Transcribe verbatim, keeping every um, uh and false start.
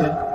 Okay.